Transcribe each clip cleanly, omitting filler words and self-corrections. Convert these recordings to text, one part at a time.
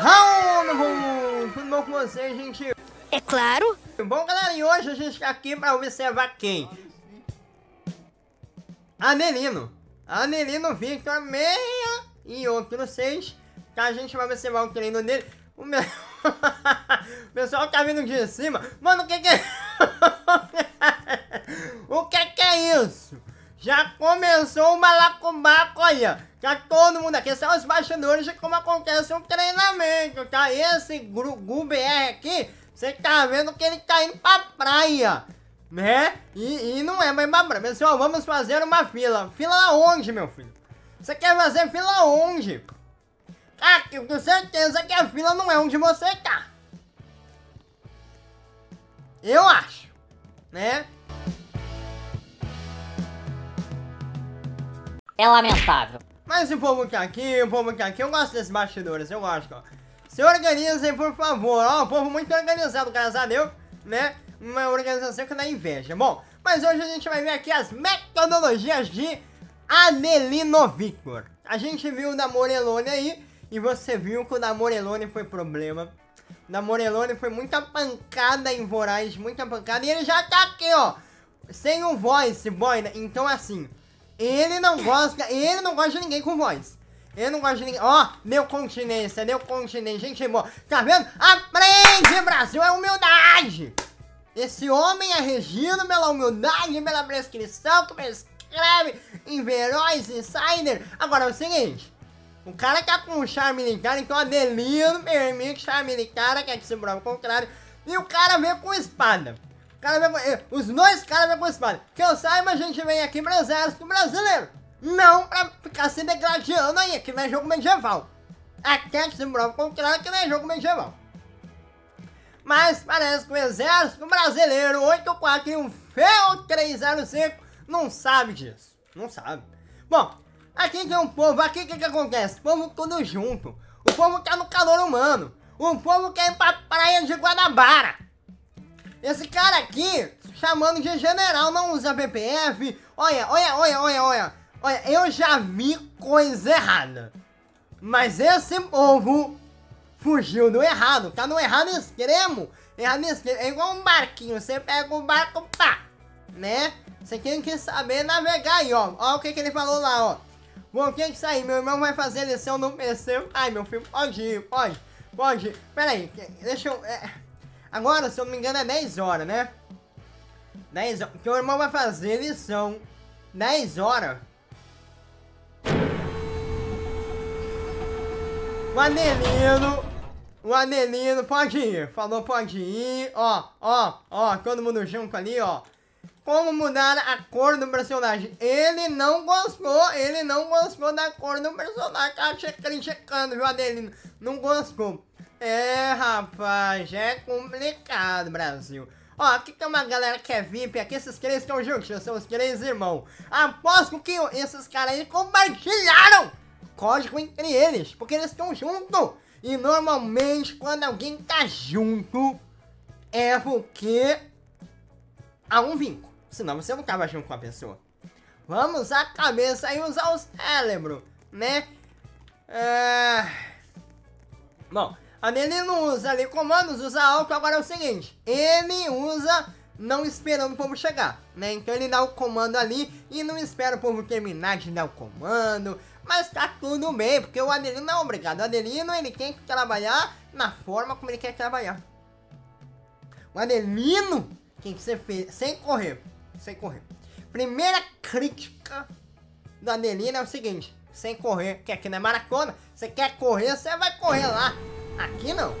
Raul, tudo bom com vocês, gente? É claro. Bom, galera, e hoje a gente está aqui para observar quem? Adelino. Adelino Victor, meia e outro 6. Tá, a gente vai observar o treino dele. O meu... o pessoal tá vindo de cima. Mano, o que é... o que é isso? Já começou o malacobaco aí, ó. Tá todo mundo aqui, são os bastidores de como acontece um treinamento, tá? Esse Gugu BR aqui, você tá vendo que ele tá indo pra praia, né? E não é mais pra praia. Pessoal, vamos fazer uma fila. Fila onde, meu filho? Você quer fazer fila onde? Ah, eu tenho certeza que a fila não é onde você tá. Eu acho, né? É lamentável. Mas o povo tá aqui, eu gosto desses bastidores, eu gosto, ó. Se organizem, por favor, ó, o povo muito organizado, graças a Deus, né? Uma organização que dá inveja. Bom, mas hoje a gente vai ver aqui as metodologias de Adelino Victor. A gente viu o da Morelone aí, e você viu que o da Morelone foi problema. O da Morelone foi muita pancada em Voraz, muita pancada, e ele já tá aqui, ó, sem o voice, boy, né? Então assim... Ele não gosta de ninguém com voz. Ele não gosta de ninguém. Ó, deu continência, gente boa. Tá vendo? Aprende, Brasil, é humildade. Esse homem é regido pela humildade, pela prescrição que prescreve em Veróis Insider. Agora é o seguinte, o cara tá com um char militar, então Adelino permite char militar, quer que se prova o contrário. E o cara veio com espada. Os dois caras vêm com espada. Que eu saiba, a gente vem aqui pro Exército Brasileiro. Não pra ficar se degradando aí, que não é jogo medieval. Até que se prova o contrário, que não é jogo medieval. Mas parece que o Exército Brasileiro 841 Feu 305 não sabe disso. Não sabe. Bom, aqui tem um povo, aqui o que acontece? O povo tudo junto. O povo tá no calor humano. O povo quer ir pra praia de Guanabara. Esse cara aqui, chamando de general, não usa BPF. Olha, eu já vi coisa errada. Mas esse povo fugiu do errado. Tá no errado extremo. Errado extremo. É igual um barquinho. Você pega o barco, pá. Né? Você tem que saber navegar aí, ó. Ó o que, que ele falou lá, ó. Bom, tem que sair. Meu irmão vai fazer lição no PC. Ai, meu filho, pode ir, pode ir. Pera aí, deixa eu... Agora, se eu não me engano, é 10 horas, né? 10 horas. Porque o irmão vai fazer lição. 10 horas. O Adelino, pode ir. Falou, pode ir. Ó. Todo mundo junto ali, ó. Como mudar a cor do personagem? Ele não gostou da cor do personagem. Tá criticando, viu, Adelino? Não gostou. É, rapaz, é complicado, Brasil. Ó, aqui tem uma galera que é VIP, aqui esses três estão juntos, são os três irmãos. Aposto que esses caras aí compartilharam código entre eles, porque eles estão juntos. E normalmente, quando alguém tá junto, é porque há um vínculo. Senão você não tava junto com a pessoa. Vamos à cabeça e usar o cérebro, né? Bom... Adelino usa ali comandos, usa alto. Agora é o seguinte, ele usa não esperando o povo chegar, né? Então ele dá o comando ali e não espera o povo terminar de dar o comando. Mas tá tudo bem, porque o Adelino não é obrigado. O Adelino, ele tem que trabalhar na forma como ele quer trabalhar. O Adelino tem que ser feito sem correr, sem correr. Primeira crítica do Adelino é o seguinte, sem correr, que aqui não é maratona. Você quer correr, você vai correr lá. Aqui não.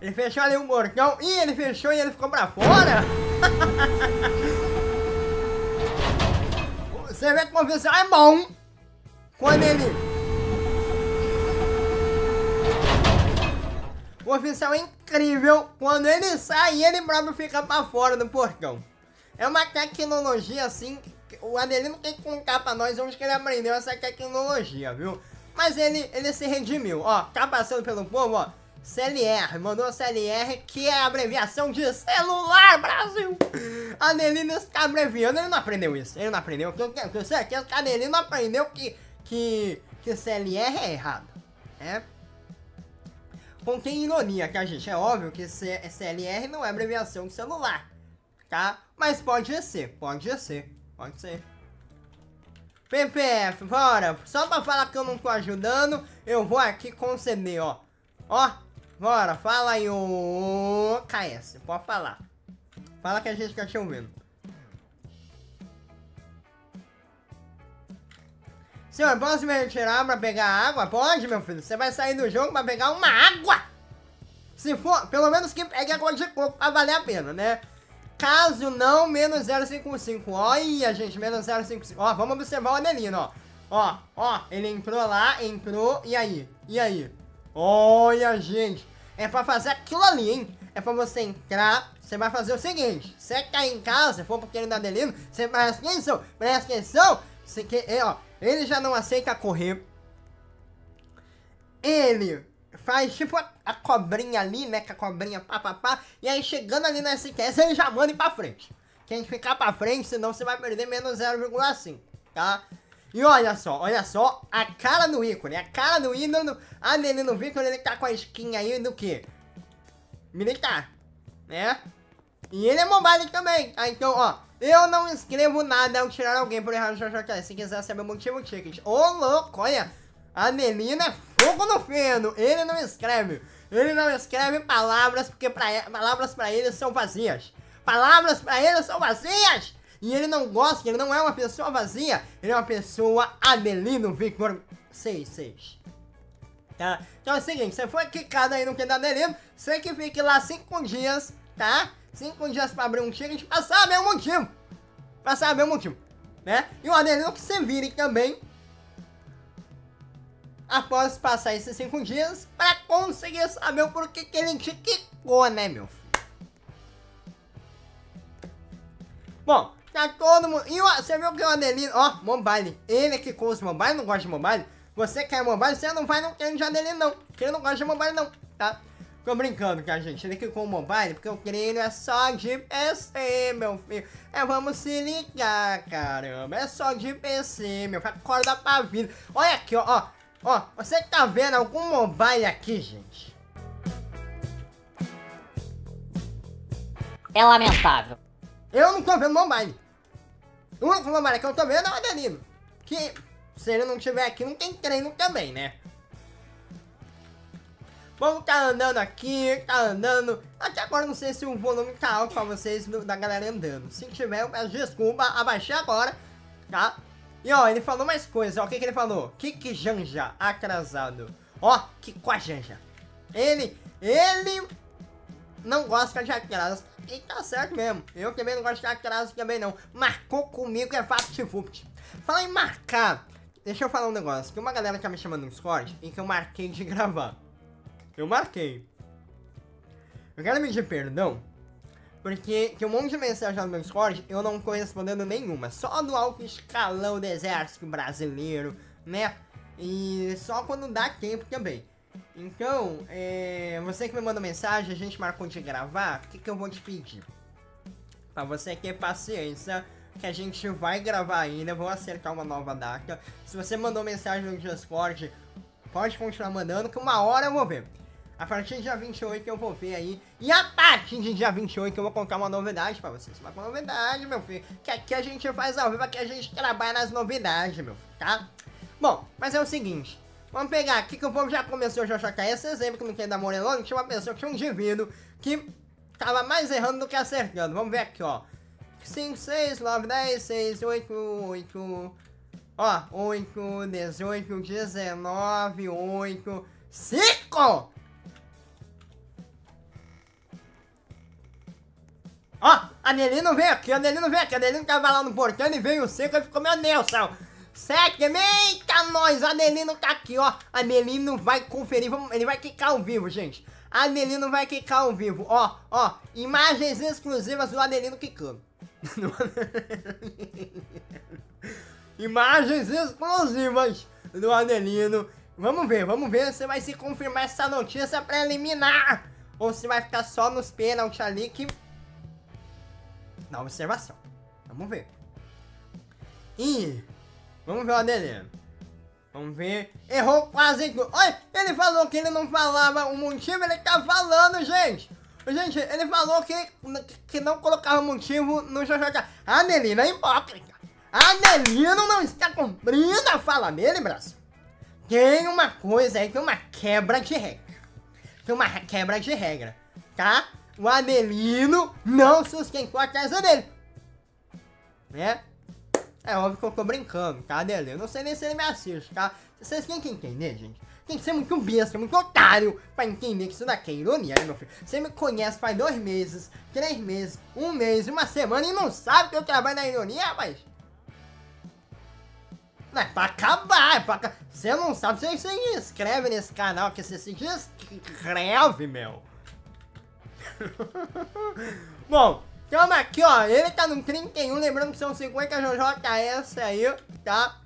Ele fechou ali um portão. Ih, ele fechou e ele ficou pra fora. Você vê que o oficial é bom. Quando ele... O oficial é incrível. Quando ele sai, ele próprio fica pra fora do portão. É uma tecnologia assim. O Adelino tem que contar pra nós onde que ele aprendeu essa tecnologia, viu? Mas ele se redimiu, ó, tá passando pelo povo, ó, CLR, mandou CLR, que é a abreviação de celular, Brasil! Adelino está abreviando, ele não aprendeu isso, ele não aprendeu, eu tenho certeza que Adelino aprendeu que que CLR é errado, né? Contém ironia, que a gente é óbvio que CLR não é abreviação de celular, tá? Mas pode ser, pode ser, pode ser. PPF, bora, só pra falar que eu não tô ajudando, eu vou aqui conceder, ó. Ó, bora, fala aí o KS, pode falar. Fala que a gente tá te ouvindo. Senhor, posso me retirar pra pegar água? Pode, meu filho, você vai sair do jogo pra pegar uma água! Se for, pelo menos que pegue água de coco pra valer a pena, né? Caso não, menos 0,55. Olha, gente, menos 0,55. Ó, vamos observar o Adelino, ó. Ó, ó, ele entrou lá, entrou, e aí? E aí? Olha, gente, é pra fazer aquilo ali, hein? É pra você entrar, você vai fazer o seguinte. Você que tá em casa, se for pro querido Adelino, você presta atenção, você que, ó, ele já não aceita correr. Ele faz tipo a cobrinha ali, né? Com a cobrinha pá. E aí chegando ali na SQS, ele já manda ir pra frente. Tem que ficar pra frente, senão você vai perder menos 0,5, tá? E olha só a cara do ícone. A cara do ídolo, Adelino Victor, ele tá com a skin aí do quê? Militar, né? E ele é mobile também, tá? Então, ó. Eu não escrevo nada ao tirar alguém por errar no JJK. Se quiser saber o motivo, ticket. Ô, louco, olha. Adelino é fogo no feno. Ele não escreve. Ele não escreve palavras, porque palavras pra ele são vazias. Palavras pra ele são vazias. E ele não gosta, ele não é uma pessoa vazia. Ele é uma pessoa Adelino Victor 66. Tá? Então é o seguinte, você foi quicado aí no que dá Adelino. Você que fique lá 5 dias, tá? 5 dias pra abrir um ticket, pra saber o motivo. Pra saber o motivo, né? E o Adelino que se vire também, após passar esses 5 dias, pra conseguir saber o porquê que ele te quicou, né, meu filho? Bom, tá todo mundo... E ó, você viu que o Adelino... Ó, mobile. Ele que quicou os mobile, não gosta de mobile. Você quer mobile, você não vai no treino de Adelino, não. Porque ele não gosta de mobile, não, tá? Tô brincando, tá, gente? Ele quicou o mobile porque o crânio é só de PC, meu filho. É, vamos se ligar, caramba. É só de PC, meu filho. Acorda pra vida. Olha aqui, ó, ó. Ó, você tá vendo algum mobile aqui, gente? É lamentável. Eu não tô vendo mobile. O único mobile que eu tô vendo é o Adelino. Que, se ele não tiver aqui, não tem treino também, né? Bom, tá andando aqui, tá andando. Até agora não sei se o volume tá alto pra vocês da galera andando. Se tiver, eu peço desculpa, abaixei agora, tá? E ó, ele falou mais coisas, ó, o que que ele falou? Que Janja, atrasado. Ó, que com a Janja. Ele não gosta de atraso. E tá certo mesmo, eu também não gosto de atraso também não. Marcou comigo é vapt-vupt. Fala em marcar, deixa eu falar um negócio. Tem uma galera que tá me chamando no Discord e que eu marquei de gravar. Eu marquei. Eu quero pedir perdão, porque tem um monte de mensagem lá no meu Discord, eu não tô respondendo nenhuma. Só do alto escalão do Exército Brasileiro, né? E só quando dá tempo também. Então, você que me manda mensagem, a gente marcou de gravar, o que que eu vou te pedir? Pra você ter paciência, que a gente vai gravar ainda, vou acertar uma nova data. Se você mandou mensagem no Discord, pode continuar mandando, que uma hora eu vou ver. A partir do dia 28 eu vou ver aí. E a partir do dia 28 eu vou contar uma novidade pra vocês. Uma novidade, meu filho. Que aqui a gente faz ao vivo, aqui a gente trabalha nas novidades, meu filho, tá? Bom, mas é o seguinte. Vamos pegar aqui que o povo já começou a JJS. Vocês lembram que no que da Morelone tinha uma pessoa, tinha um indivíduo que tava mais errando do que acertando. Vamos ver aqui, ó. 5, 6, 9, 10, 6, 8, 8... Ó, 8, 18, 19, 8, 5! Ó, Adelino veio aqui, Adelino veio aqui, Adelino tava lá no portão e veio o seco e ficou, meu Deus do céu, 7, eita nós, Adelino tá aqui, ó, Adelino vai conferir, ele vai quicar ao vivo, gente, Adelino vai quicar ao vivo, ó, ó, imagens exclusivas do Adelino quicando. Imagens exclusivas do Adelino, vamos ver se vai se confirmar essa notícia preliminar, ou se vai ficar só nos pênaltis ali que... Na observação. Vamos ver. E vamos ver o Adelino. Vamos ver. Errou quase tudo. Olha, ele falou que ele não falava o motivo, ele tá falando, gente. Gente, ele falou que não colocava motivo no JJK. A Adelino é hipócrita. A Adelino não está cumprindo a fala dele, braço. Tem uma coisa aí, tem uma quebra de regra. Tem uma quebra de regra, tá? O Adelino não sustentou a tese dele, né? É óbvio que eu tô brincando, tá, Adelino? Eu não sei nem se ele me assiste, tá? Vocês têm que entender, gente. Tem que ser muito besta, muito otário pra entender que isso daqui é ironia, meu filho. Você me conhece faz 2 meses, 3 meses, 1 mês, 1 semana e não sabe que eu trabalho na ironia, rapaz. Não, é pra acabar, é pra acabar. Você não sabe, você se inscreve nesse canal, que você se inscreve, meu. Bom, então aqui, ó, ele tá no 31, lembrando que são 50 JJS aí, tá?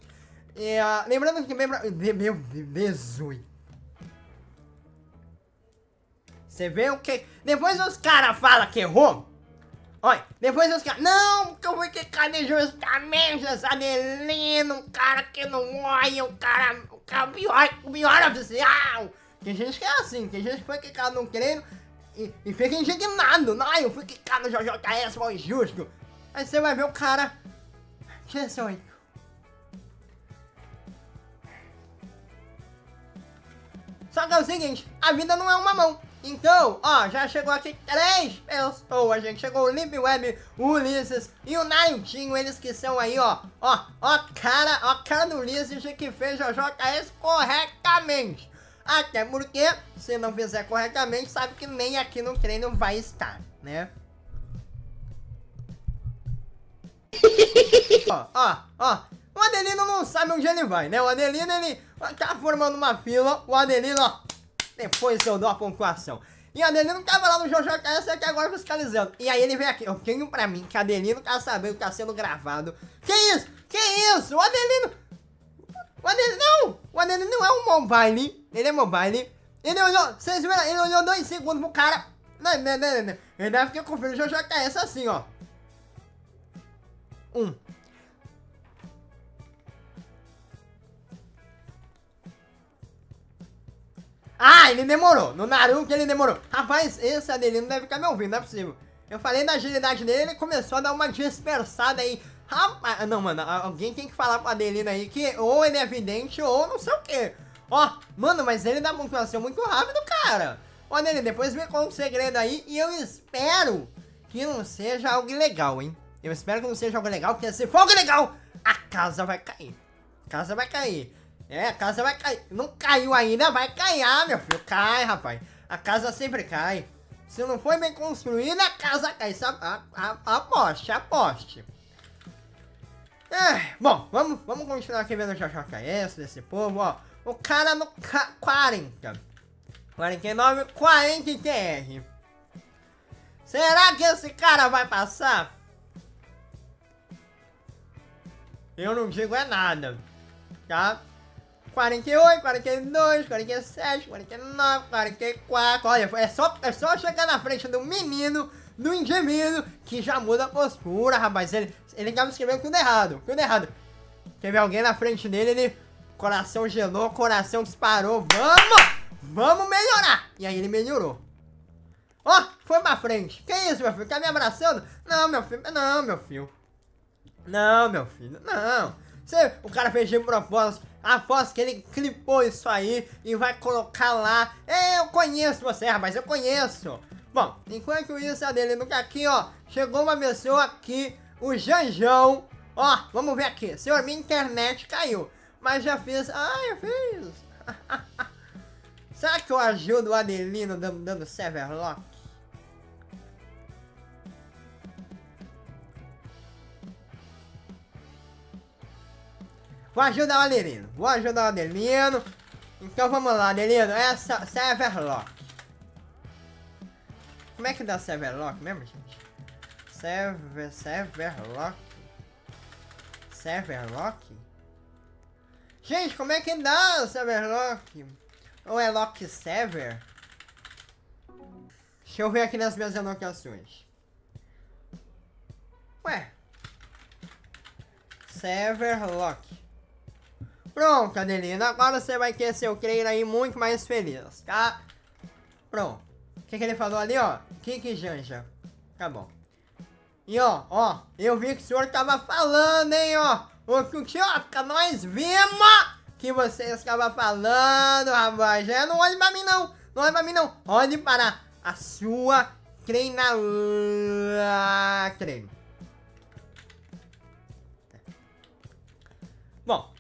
E, lembrando que membro... Meu, 18. Você vê o que... Depois os caras falam que errou. Olha, depois os caras... Não, que eu vou que cadejou justamente essa Adelino, um cara que não olha, um cara... O pior oficial. Tem gente que é assim, tem gente que foi quicado no treino e fica indignado. Não, eu fui quicado no JJS, foi injusto. Aí você vai ver o cara... 18. Só que é o seguinte, a vida não é uma mão. Então, ó, já chegou aqui 3 pessoas, gente. Chegou o Libweb, o Ulisses e o Naintinho, eles que são aí, ó. Ó cara do Ulisses que fez o JJS corretamente. Até porque, se não fizer corretamente, sabe que nem aqui no treino vai estar, né? Ó. O Adelino não sabe onde ele vai, né? O Adelino, ele tá formando uma fila. O Adelino, ó, depois eu dou a pontuação. E o Adelino tava lá no JJS até agora fiscalizando. E aí ele vem aqui. Eu tenho pra mim que o Adelino tá sabendo que tá sendo gravado. Que isso? Que isso? O Adelino... O Adelino não! O Adelino não é um mobile. Ele é mobile. Ele olhou... Vocês viram? Ele olhou 2 segundos pro cara. Não. Ele deve ter conferido o JJS assim, ó. 1. Ah, ele demorou. No Naruto ele demorou. Rapaz, esse Adelino deve ficar me ouvindo, não é possível. Eu falei da agilidade dele, ele começou a dar uma dispersada aí. Rapaz, não, mano, alguém tem que falar pro Adelino aí que ou ele é vidente ou não sei o quê. Ó, mano, mas ele dá pontuação muito rápido, cara. Ó, Adelino, depois me conta um segredo aí e eu espero que não seja algo legal, hein. Eu espero que não seja algo legal, porque se for algo legal, a casa vai cair. A casa vai cair. É, a casa vai cair. Não caiu ainda, vai cair, meu filho. Cai, rapaz. A casa sempre cai. Se não foi bem construída, a casa cai. Aposte. É, bom, vamos continuar aqui vendo o JJS desse povo, ó. O cara no 40. 49, 40 TR. Será que esse cara vai passar? Eu não digo é nada, tá? 48, 42, 47, 49, 44. Olha, é só chegar na frente do menino, do indivíduo, que já muda a postura, rapaz. Ele tava escrevendo tudo errado, tudo errado. Teve alguém na frente dele, ele... Coração gelou, coração disparou. Vamos melhorar. E aí ele melhorou. Ó, foi pra frente. Que isso, meu filho? Tá me abraçando? Não, meu filho. O cara fez de propósito. Aposto que ele clipou isso aí e vai colocar lá. Eu conheço você, rapaz, eu conheço. Bom, enquanto isso, a Adelino tá aqui, ó. Chegou uma pessoa aqui, o Janjão. Ó, vamos ver aqui. Senhor, minha internet caiu. Mas já fiz... eu fiz. Será que eu ajudo o Adelino dando Severlock? Vou ajudar o Adelino. Então vamos lá, Adelino. Essa Severlock. Como é que dá Severlock mesmo, gente? Severlock? Gente, como é que dá Severlock? Ou é Lock Sever? Deixa eu ver aqui nas minhas anotações. Ué. Severlock. Pronto, Adelino, agora você vai ter seu creio aí muito mais feliz, tá? Pronto. O que que ele falou ali, ó? Kiki Janja. Tá bom. E ó, eu vi que o senhor tava falando, hein, ó. Ô, Tchotca, nós vimos que vocês estavam falando, rapaz. Já não olhe pra mim, não. Não olhe pra mim, não. Olhe para a sua creinalacre. Bom.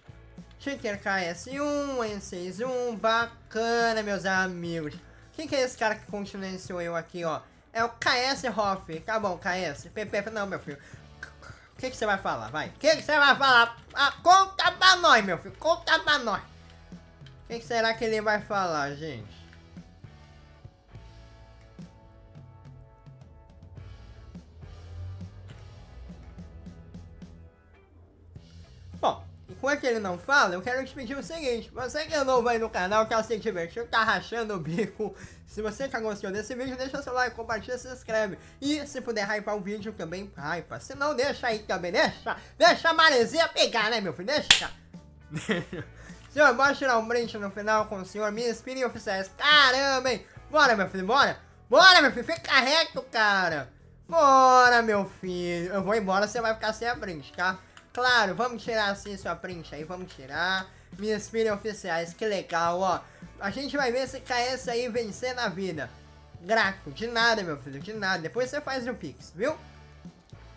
Cheater KS1, N61, bacana, meus amigos. Quem que é esse cara que continenciou eu aqui, ó? É o KS Hoff. Tá bom, KS. PP, não, meu filho. O que que você vai falar? Vai. O que que você vai falar? Ah, conta pra nós, meu filho. Conta pra nós. O que que será que ele vai falar, gente? Enquanto ele não fala, eu quero te pedir o seguinte: você que é novo aí no canal, tá se divertindo, tá rachando o bico, se você já gostou desse vídeo, deixa seu like, compartilha, se inscreve. E se puder hypar o vídeo também, hypa. Se não, deixa aí também, deixa a maresia pegar, né, meu filho? Deixa. Senhor, bora tirar um brinde no final com o senhor, me inspire, oficiais. Caramba, hein? Bora, meu filho, bora. Bora, meu filho, fica reto, cara. Bora, meu filho. Eu vou embora, você vai ficar sem a brinde, tá? Claro, vamos tirar assim sua print aí, vamos tirar. Minhas filhas oficiais, que legal, ó. A gente vai ver esse KS aí vencer na vida. Graco, de nada, meu filho, de nada. Depois você faz o Pix, viu?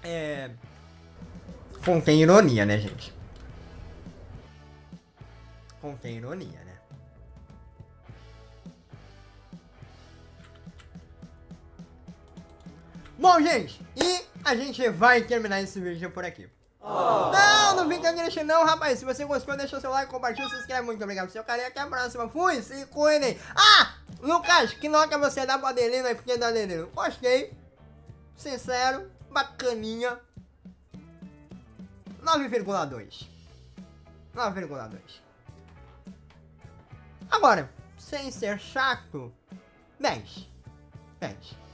É... Contém ironia, né, gente? Contém ironia, né? Bom, gente, e a gente vai terminar esse vídeo por aqui. Não, não fica triste não, rapaz. Se você gostou, deixa o seu like, compartilha, se inscreve. Muito obrigado, seu carinho. Até a próxima. Fui, se cuidem. Ah, Lucas, que nota você dá pro Adelino aí? Porque da Adelino? Gostei. Sincero. Bacaninha. 9,2. 9,2. Agora, sem ser chato, 10. 10.